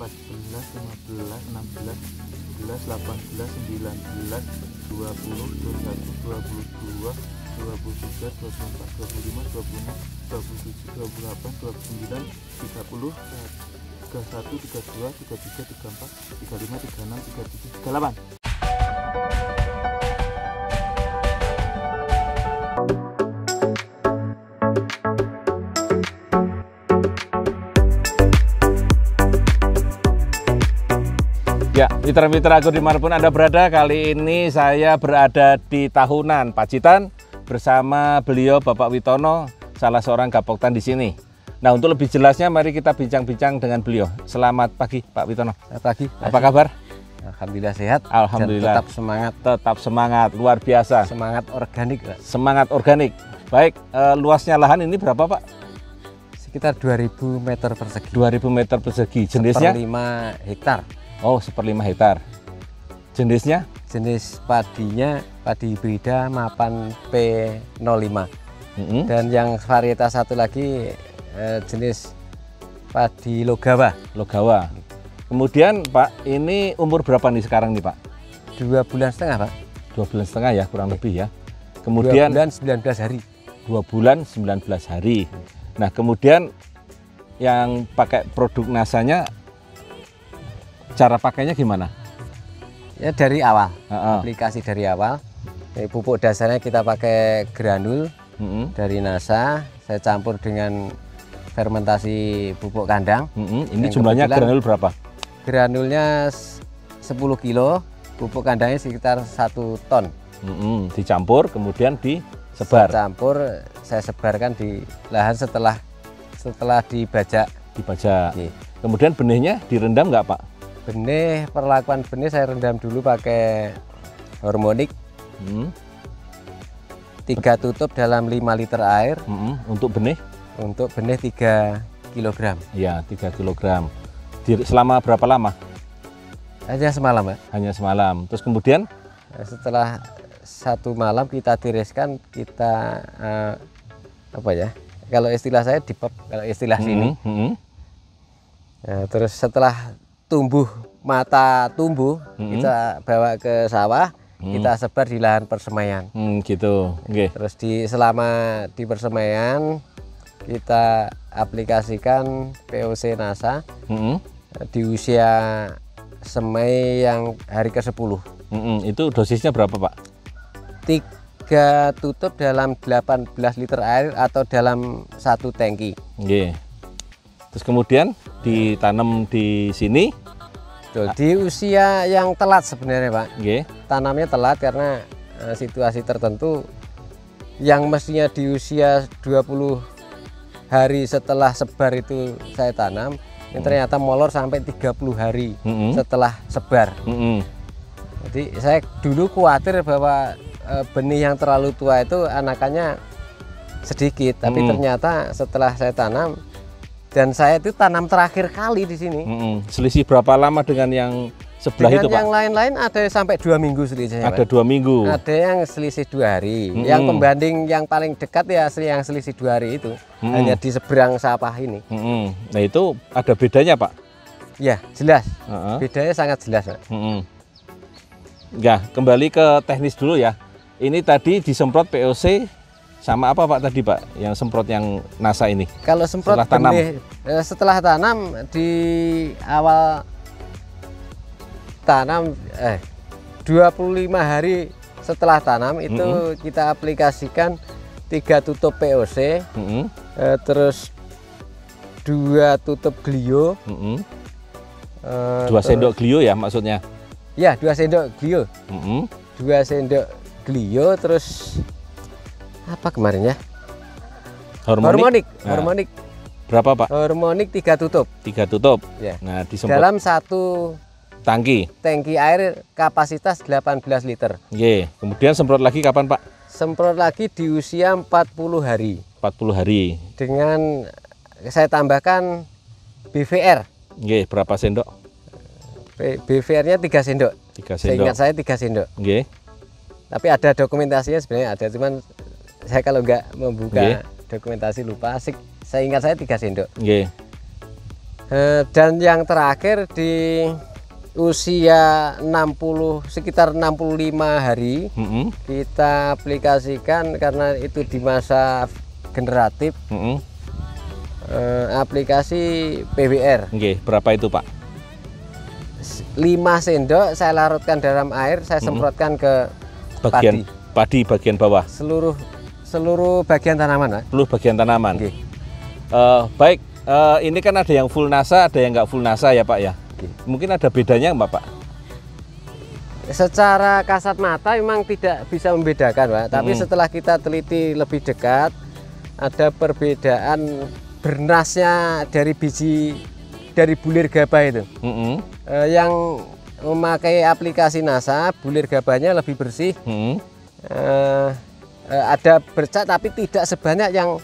14, 15, 16, 17, 18, 19, 20, 21, 22, 23, 24, 25, 26, 37, 38. Ya, mitra-mitra aku dimanapun Anda berada, kali ini saya berada di Tahunan, Pacitan, bersama beliau Bapak Witono, salah seorang Gapoktan di sini. Nah, untuk lebih jelasnya mari kita bincang-bincang dengan beliau. Selamat pagi Pak Witono. Selamat pagi. Apa kabar? Alhamdulillah sehat. Alhamdulillah. Tetap semangat. Tetap semangat, luar biasa. Semangat organik. Pak. Semangat organik. Baik, luasnya lahan ini berapa Pak? Sekitar 2000 meter persegi. 2000 meter persegi. Jenisnya? 5 hektar. Oh, 1/5 hektar. Jenisnya? Jenis padinya padi hibrida mapan P05. Dan yang varietas satu lagi jenis padi logawa. Logawa. Kemudian Pak, ini umur berapa nih sekarang nih Pak? 2,5 bulan Pak. 2,5 bulan ya, kurang lebih ya. Kemudian 2 bulan 19 hari. 2 bulan 19 hari. Nah, kemudian yang pakai produk NASA-nya, cara pakainya gimana? Ya dari awal, aplikasi dari awal. Pupuk dasarnya kita pakai granul dari NASA. Saya campur dengan fermentasi pupuk kandang. Ini jumlahnya granul berapa? Granulnya 10 kilo, pupuk kandangnya sekitar 1 ton. Dicampur, kemudian disebar. Campur, saya sebarkan di lahan setelah dibajak. Dibajak. Oke. Kemudian benihnya direndam nggak Pak? Benih, perlakuan benih saya rendam dulu pakai hormonik. 3 tutup dalam 5 liter air. Untuk benih? Untuk benih 3 kg. Ya, 3 kg. Selama berapa lama? Hanya semalam ya? Hanya semalam. Terus kemudian? Setelah 1 malam kita tiriskan, kita apa ya? Kalau istilah saya dipop, kalau istilah sini. Nah, terus setelah tumbuh, mata tumbuh, kita bawa ke sawah, kita sebar di lahan persemaian. Gitu. Okay. Terus selama di persemaian kita aplikasikan POC NASA di usia semai yang hari ke-10. Itu dosisnya berapa Pak? 3 tutup dalam 18 liter air atau dalam 1 tangki. Okay. Terus kemudian ditanam di sini. Di usia yang telat sebenarnya Pak. Okay. Tanamnya telat karena situasi tertentu yang mestinya di usia 20 hari setelah sebar itu saya tanam. Ini ternyata molor sampai 30 hari setelah sebar. Jadi saya dulu khawatir bahwa benih yang terlalu tua itu anakannya sedikit, tapi ternyata setelah saya tanam, dan saya itu tanam terakhir kali di sini. Selisih berapa lama dengan yang sebelah itu Pak? Yang lain-lain ada sampai 2 minggu selisihnya. Ada 2 minggu. Ada yang selisih 2 hari. Yang pembanding yang paling dekat ya yang selisih 2 hari itu hanya di seberang sawah ini. Nah itu ada bedanya Pak? Ya jelas. Bedanya sangat jelas Pak. Ya kembali ke teknis dulu ya. Ini tadi disemprot POC. Sama apa Pak tadi Pak yang semprot yang NASA ini? Kalau semprot setelah tanam di awal tanam 25 hari setelah tanam itu kita aplikasikan 3 tutup POC, terus 2 tutup Glio, 2 sendok Glio ya maksudnya? Ya 2 sendok Glio, 2 sendok Glio terus apa kemarin ya? Hormonik. Nah, hormonik. Berapa Pak? Hormonik 3 tutup. 3 tutup. Ya. Nah, disemprot dalam 1 tangki. Tangki air kapasitas 18 liter. Ye. Kemudian semprot lagi kapan Pak? Semprot lagi di usia 40 hari. 40 hari. Dengan saya tambahkan BVR. Ye, berapa sendok? BVR-nya 3 sendok. 3 sendok. Seingat saya 3 sendok. Ye. Tapi ada dokumentasinya sebenarnya ada, cuman saya kalau nggak membuka dokumentasi lupa. Saya ingat 3 sendok. Dan yang terakhir di usia 60 sekitar 65 hari kita aplikasikan, karena itu di masa generatif, aplikasi PWR. Oke, berapa itu Pak? 5 sendok saya larutkan dalam air, saya semprotkan ke bagian padi bagian bawah, seluruh bagian tanaman Pak. Seluruh bagian tanaman. Oke. Baik. Ini kan ada yang full NASA, ada yang nggak full NASA ya Pak ya. Oke. Mungkin ada bedanya nggak Pak? Secara kasat mata memang tidak bisa membedakan Pak, tapi setelah kita teliti lebih dekat ada perbedaan bernasnya dari biji, dari bulir gabah itu. Yang memakai aplikasi NASA bulir gabahnya lebih bersih, ada bercak tapi tidak sebanyak yang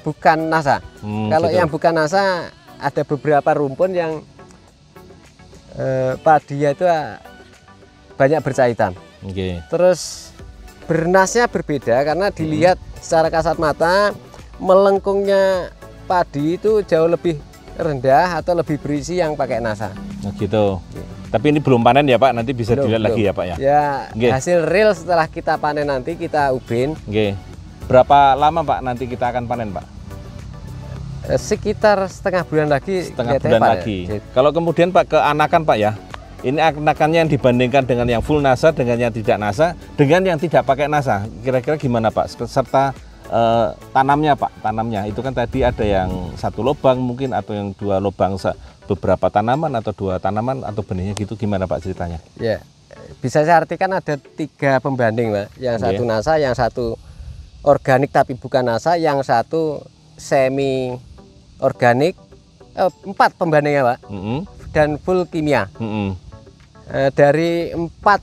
bukan NASA. Kalau gitu. Yang bukan NASA ada beberapa rumpun yang padinya itu banyak bercaitan. Okay. Terus bernasnya berbeda karena dilihat secara kasat mata melengkungnya padi itu jauh lebih rendah atau lebih berisi yang pakai NASA. Nah, gitu. Okay. Tapi ini belum panen ya Pak, nanti bisa dilihat lagi ya Pak ya. Ya, okay. Hasil real setelah kita panen nanti kita ubin. Okay. Berapa lama Pak nanti kita akan panen Pak? Sekitar setengah bulan lagi. Setengah bulan lagi. Kalau kemudian Pak ke anakan Pak ya, ini anakannya yang dibandingkan dengan yang full NASA dengan yang tidak NASA dengan yang tidak pakai NASA, kira-kira gimana Pak? Serta tanamnya Pak, tanamnya itu kan tadi ada yang satu lubang mungkin atau yang dua lubang, beberapa tanaman atau dua tanaman atau benihnya gitu, gimana Pak ceritanya? Ya, bisa saya artikan ada tiga pembanding Pak, yang satu NASA, yang satu organik tapi bukan NASA, yang satu semi organik, empat pembandingnya Pak, dan full kimia. Dari empat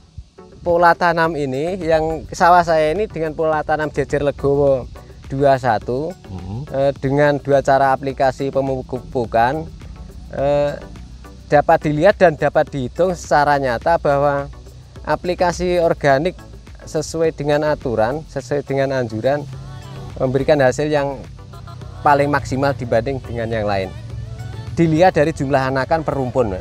pola tanam ini, yang sawah saya ini dengan pola tanam jajir legowo 21, dengan dua cara aplikasi pemupukan, dapat dilihat dan dapat dihitung secara nyata bahwa aplikasi organik sesuai dengan aturan, sesuai dengan anjuran, memberikan hasil yang paling maksimal dibanding dengan yang lain. Dilihat dari jumlah anakan per rumpun.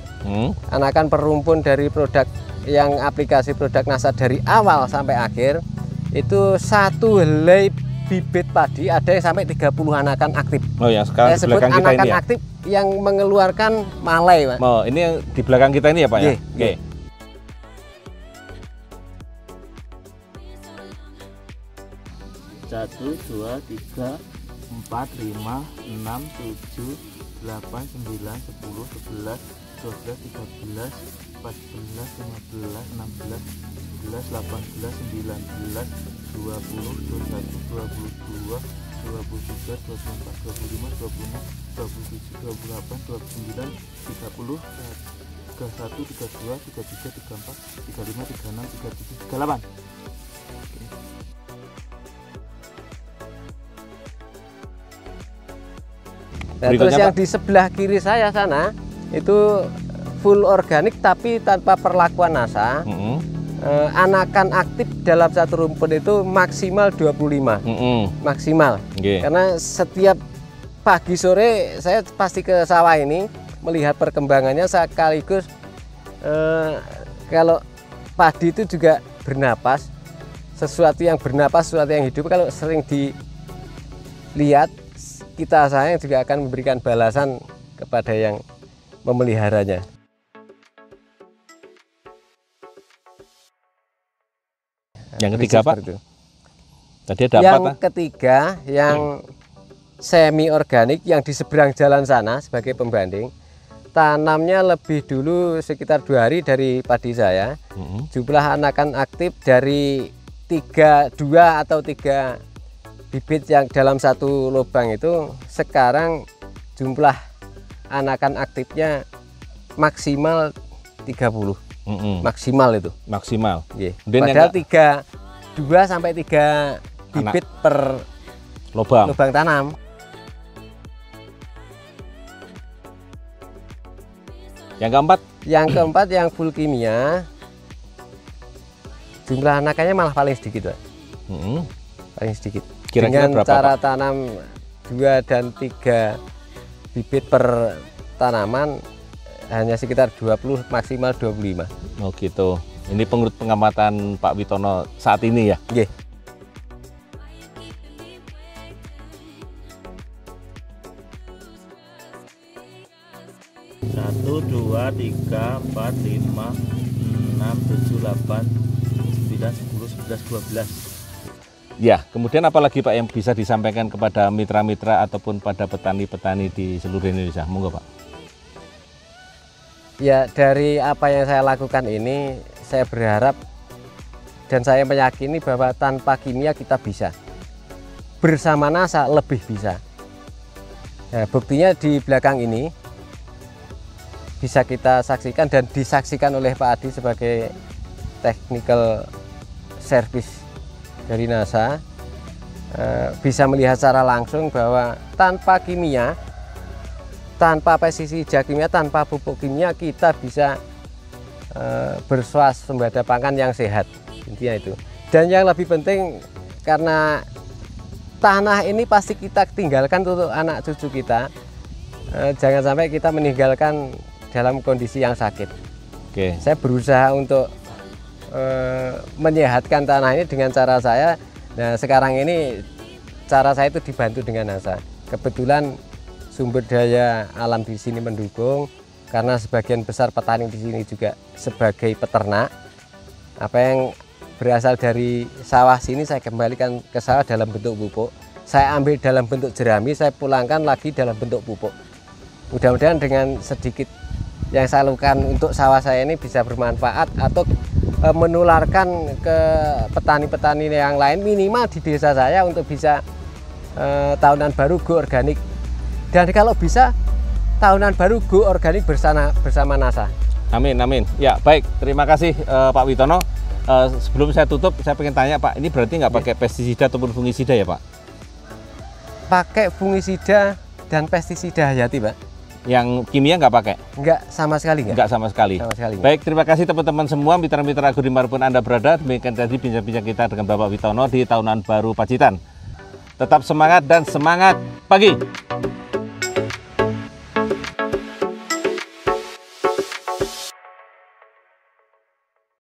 Anakan per rumpun dari produk yang aplikasi produk NASA dari awal sampai akhir itu satu helai bibit padi ada yang sampai 30 anakan aktif. Oh ya, sekarang saya sebut anakan kita ini ya? Aktif yang mengeluarkan malai Pak. Oh, ini yang di belakang kita ini ya Pak ya? Oke. Okay. Satu, dua, tiga, empat, lima, enam, tujuh, 8, 9, 10, 11, 12, 13, 14, 15, 16, 17, 18, 19, 20, 21, 22, 23, 24, 25, 26, 27, 28, 29, 30, 31, 32, 33, 34, 35, 36, 37, 38, 39, 40, 41, 42, 43, 44, 45, 46, 47, 48, 49, 50, 51, 52, 53, 54, 55, 56, 57, 58, 59, 60, 61, 62, 63, 64, 65, 66, 67, 68, 69, 70, 71, 72, 73, 74, 75, 76, 77, 78, 79, 80, 81, 82, 83, 84, 85, 86, 38. Nah, terus yang di sebelah kiri saya sana itu full organik tapi tanpa perlakuan NASA. Anakan aktif dalam satu rumpun itu maksimal 25. Maksimal. Okay. Karena setiap pagi sore saya pasti ke sawah ini melihat perkembangannya sekaligus, kalau padi itu juga bernapas, sesuatu yang bernapas, sesuatu yang hidup kalau sering dilihat, kita sayang juga akan memberikan balasan kepada yang memeliharanya. Yang ketiga Pak? Tadi ada yang apa, ketiga yang semi organik yang di seberang jalan sana sebagai pembanding, tanamnya lebih dulu sekitar 2 hari dari padi saya. Jumlah anakan aktif dari 2 atau 3 bibit yang dalam satu lubang itu sekarang jumlah anakan aktifnya maksimal 30. Maksimal itu. Maksimal. Yeah. Padahal 2 sampai 3 bibit anak per lubang tanam. Yang keempat? Yang keempat yang full kimia. Jumlah anakannya malah paling sedikit Pak. Paling sedikit. Kira-kira dengan berapa, cara Pak? Tanam 2 dan 3 bibit per tanaman hanya sekitar 20 maksimal 25. Oh gitu. Ini penurut pengamatan Pak Witono saat ini ya? Iya. Satu, dua, tiga, empat, lima, enam, tujuh, delapan, sembilan, sepuluh, sebelas, 12. Ya, kemudian apalagi Pak yang bisa disampaikan kepada mitra-mitra ataupun pada petani-petani di seluruh Indonesia? Monggo Pak. Ya, dari apa yang saya lakukan ini, saya berharap dan saya meyakini bahwa tanpa kimia kita bisa. Bersama NASA lebih bisa. Nah, buktinya di belakang ini bisa kita saksikan dan disaksikan oleh Pak Adi sebagai technical service dari NASA, bisa melihat secara langsung bahwa tanpa kimia, tanpa pestisida kimia, tanpa pupuk kimia kita bisa bersuasembada pangan yang sehat, intinya itu. Dan yang lebih penting, karena tanah ini pasti kita tinggalkan untuk anak cucu kita, jangan sampai kita meninggalkan dalam kondisi yang sakit. Oke. Saya berusaha untuk menyehatkan tanah ini dengan cara saya. Nah, sekarang ini cara saya itu dibantu dengan NASA. Kebetulan sumber daya alam di sini mendukung, karena sebagian besar petani di sini juga sebagai peternak. Apa yang berasal dari sawah sini saya kembalikan ke sawah dalam bentuk pupuk. Saya ambil dalam bentuk jerami, saya pulangkan lagi dalam bentuk pupuk. Mudah-mudahan dengan sedikit yang saya lakukan untuk sawah saya ini bisa bermanfaat atau menularkan ke petani-petani yang lain, minimal di desa saya, untuk bisa tahunan baru go organik. Dan kalau bisa tahunan baru go organik bersama NASA. Amin, amin. Ya baik, terima kasih Pak Witono. Sebelum saya tutup, saya pengen tanya Pak, ini berarti nggak pakai pestisida ataupun fungisida ya Pak? Pakai fungisida dan pestisida hayati Pak. Yang kimia nggak pakai? Nggak sama sekali. Nggak sama sekali. Sama sekali. Baik, terima kasih teman-teman semua, mitra-mitra agro dimanapun Anda berada. Demikian tadi bincang-bincang kita dengan Bapak Witono di Tahunan Baru Pacitan. Tetap semangat dan semangat pagi.